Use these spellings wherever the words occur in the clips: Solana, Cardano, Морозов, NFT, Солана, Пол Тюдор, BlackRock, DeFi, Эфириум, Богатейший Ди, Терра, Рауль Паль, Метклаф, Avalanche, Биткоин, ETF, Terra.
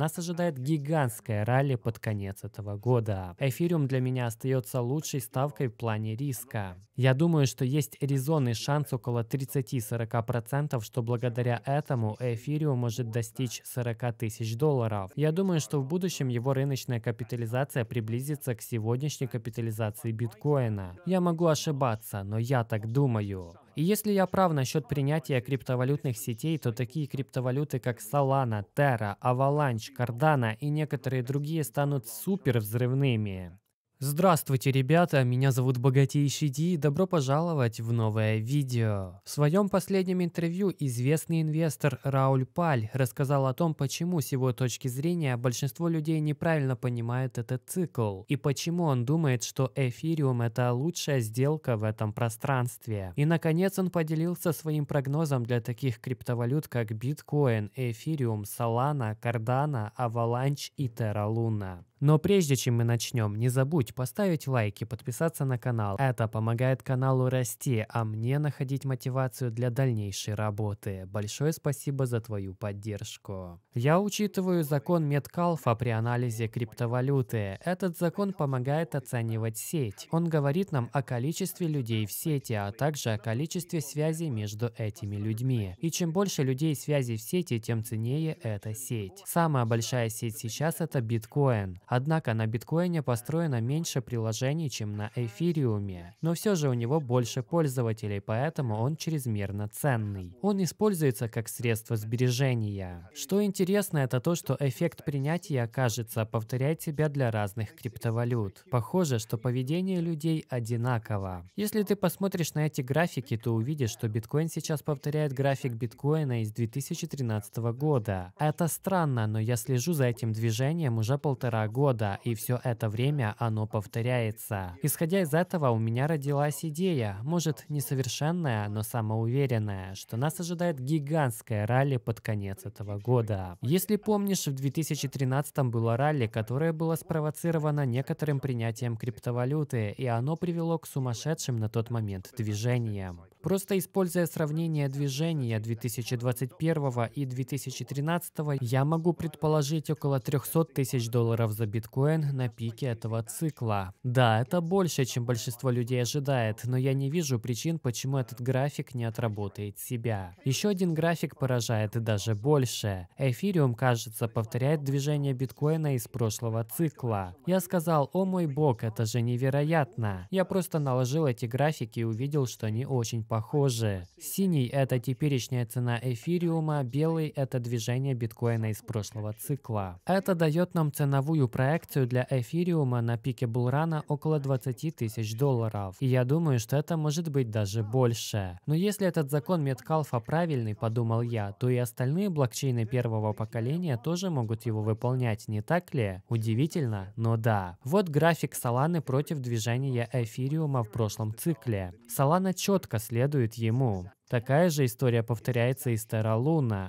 нас ожидает гигантское ралли под конец этого года. Эфириум для меня остается лучшей ставкой в плане риска. Я думаю, что есть резонный шанс около 30-40%, что благодаря этому эфириум может достичь 40 тысяч долларов. Я думаю, что в будущем его рыночная капитализация приблизится к сегодняшней капитализации биткоина. Я могу ошибаться, но я так думаю. И если я прав насчет принятия криптовалютных сетей, то такие криптовалюты, как Solana, Terra, Avalanche, Cardano и некоторые другие станут супер взрывными. Здравствуйте, ребята, меня зовут Богатейший Ди, и добро пожаловать в новое видео. В своем последнем интервью известный инвестор Рауль Паль рассказал о том, почему с его точки зрения большинство людей неправильно понимают этот цикл, и почему он думает, что эфириум – это лучшая сделка в этом пространстве. И, наконец, он поделился своим прогнозом для таких криптовалют, как биткоин, эфириум, Solana, Cardano, Avalanche и Terra. Но прежде чем мы начнем, не забудь поставить лайк и подписаться на канал. Это помогает каналу расти, а мне находить мотивацию для дальнейшей работы. Большое спасибо за твою поддержку. Я учитываю закон Метклафа при анализе криптовалюты. Этот закон помогает оценивать сеть. Он говорит нам о количестве людей в сети, а также о количестве связей между этими людьми. И чем больше людей связей в сети, тем ценнее эта сеть. Самая большая сеть сейчас – это биткоин. Однако на биткоине построено меньше приложений, чем на эфириуме. Но все же у него больше пользователей, поэтому он чрезмерно ценный. Он используется как средство сбережения. Что интересно, это то, что эффект принятия, кажется, повторяет себя для разных криптовалют. Похоже, что поведение людей одинаково. Если ты посмотришь на эти графики, то увидишь, что биткоин сейчас повторяет график биткоина из 2013 года. Это странно, но я слежу за этим движением уже полтора года, и все это время оно повторяется. Исходя из этого, у меня родилась идея, может, несовершенная, но самоуверенная, что нас ожидает гигантское ралли под конец этого года. Если помнишь, в 2013-м было ралли, которое было спровоцировано некоторым принятием криптовалюты, и оно привело к сумасшедшим на тот момент движениям. Просто используя сравнение движения 2021 и 2013, я могу предположить около 300 тысяч долларов за биткоин на пике этого цикла. Да, это больше, чем большинство людей ожидает, но я не вижу причин, почему этот график не отработает себя. Еще один график поражает даже больше. Эфириум, кажется, повторяет движение биткоина из прошлого цикла. Я сказал: о мой бог, это же невероятно. Я просто наложил эти графики и увидел, что они очень похожи. Синий – это теперешняя цена эфириума, белый – это движение биткоина из прошлого цикла. Это дает нам ценовую проекцию для эфириума на пике булрана около 20 тысяч долларов. И я думаю, что это может быть даже больше. Но если этот закон Метклафа правильный, подумал я, то и остальные блокчейны первого поколения тоже могут его выполнять, не так ли? Удивительно, но да. Вот график Соланы против движения эфириума в прошлом цикле. Солана четко следует ему. Такая же история повторяется и с Терра.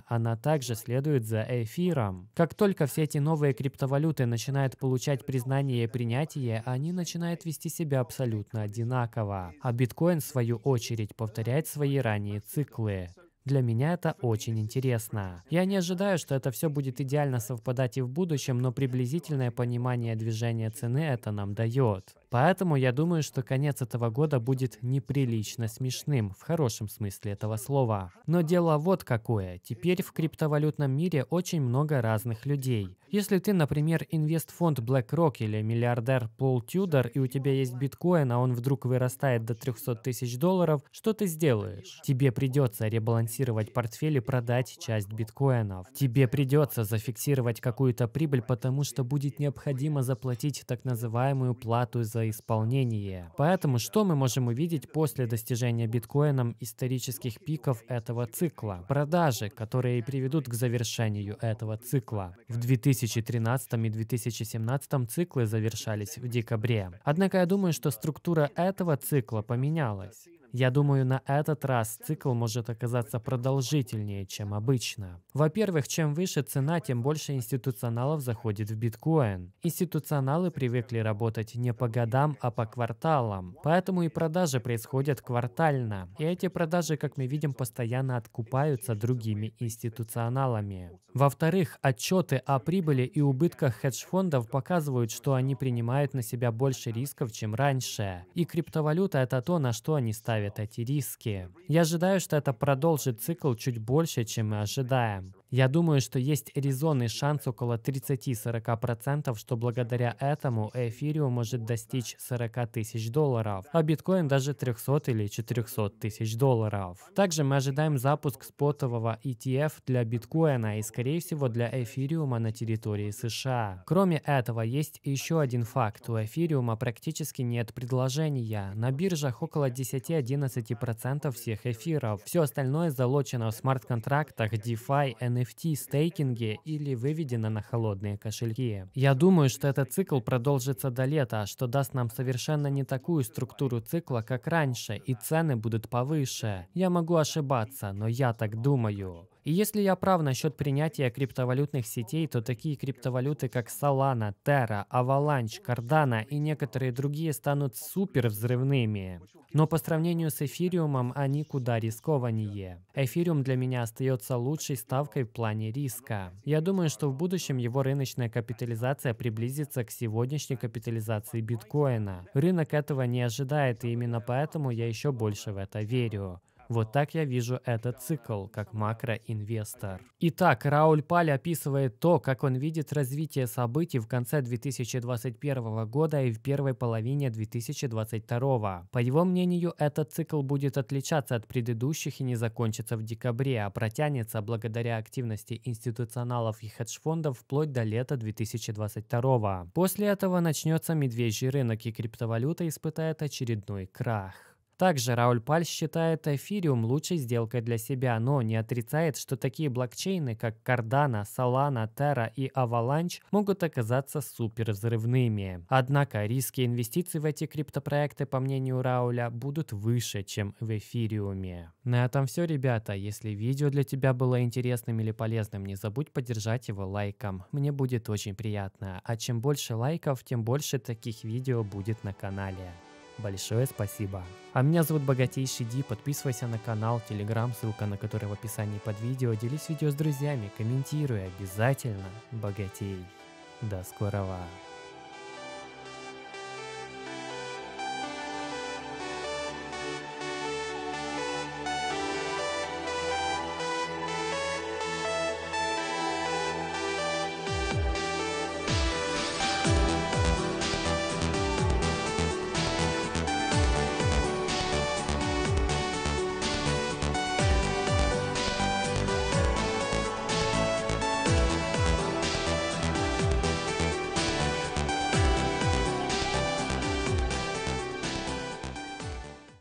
Она также следует за эфиром. Как только все эти новые криптовалюты начинают получать признание и принятие, они начинают вести себя абсолютно одинаково. А биткоин, в свою очередь, повторяет свои ранние циклы. Для меня это очень интересно. Я не ожидаю, что это все будет идеально совпадать и в будущем, но приблизительное понимание движения цены это нам дает. Поэтому я думаю, что конец этого года будет неприлично смешным, в хорошем смысле этого слова. Но дело вот какое. Теперь в криптовалютном мире очень много разных людей. Если ты, например, инвестфонд BlackRock или миллиардер Пол Тюдор, и у тебя есть биткоин, а он вдруг вырастает до 300 тысяч долларов, что ты сделаешь? Тебе придется ребалансировать портфель и продать часть биткоинов. Тебе придется зафиксировать какую-то прибыль, потому что будет необходимо заплатить так называемую плату за исполнение. Поэтому что мы можем увидеть после достижения биткоином исторических пиков этого цикла? Продажи, которые приведут к завершению этого цикла. В 2013 и 2017 циклы завершались в декабре. Однако я думаю, что структура этого цикла поменялась. Я думаю, на этот раз цикл может оказаться продолжительнее, чем обычно. Во-первых, чем выше цена, тем больше институционалов заходит в биткоин. Институционалы привыкли работать не по годам, а по кварталам. Поэтому и продажи происходят квартально. И эти продажи, как мы видим, постоянно откупаются другими институционалами. Во-вторых, отчеты о прибыли и убытках хедж-фондов показывают, что они принимают на себя больше рисков, чем раньше. И криптовалюта — это то, на что они ставят эти риски. Я ожидаю, что это продолжит цикл чуть больше, чем мы ожидаем. Я думаю, что есть резонный шанс около 30-40%, что благодаря этому эфириум может достичь 40 тысяч долларов, а биткоин даже 300 или 400 тысяч долларов. Также мы ожидаем запуск спотового ETF для биткоина и, скорее всего, для эфириума на территории США. Кроме этого, есть еще один факт. У эфириума практически нет предложения. На биржах около 10-11% всех эфиров. Все остальное залочено в смарт-контрактах, DeFi, NFT, стейкинге или выведено на холодные кошельки. Я думаю, что этот цикл продолжится до лета, что даст нам совершенно не такую структуру цикла, как раньше, и цены будут повыше. Я могу ошибаться, но я так думаю. И если я прав насчет принятия криптовалютных сетей, то такие криптовалюты, как Solana, Terra, Avalanche, Cardano и некоторые другие станут супер взрывными. Но по сравнению с эфириумом они куда рискованнее. Эфириум для меня остается лучшей ставкой в плане риска. Я думаю, что в будущем его рыночная капитализация приблизится к сегодняшней капитализации биткоина. Рынок этого не ожидает, и именно поэтому я еще больше в это верю. Вот так я вижу этот цикл, как макроинвестор. Итак, Рауль Паль описывает то, как он видит развитие событий в конце 2021 года и в первой половине 2022. По его мнению, этот цикл будет отличаться от предыдущих и не закончится в декабре, а протянется благодаря активности институционалов и хедж-фондов вплоть до лета 2022. После этого начнется медвежий рынок, и криптовалюта испытает очередной крах. Также Рауль Паль считает эфириум лучшей сделкой для себя, но не отрицает, что такие блокчейны, как Cardano, Solana, Terra и Avalanche, могут оказаться супервзрывными. Однако риски инвестиций в эти криптопроекты, по мнению Рауля, будут выше, чем в эфириуме. На этом все, ребята. Если видео для тебя было интересным или полезным, не забудь поддержать его лайком. Мне будет очень приятно. А чем больше лайков, тем больше таких видео будет на канале. Большое спасибо. А меня зовут Богатейший Ди. Подписывайся на канал, Телеграм, ссылка на который в описании под видео. Делись видео с друзьями, комментируй. Обязательно богатей. До скорого.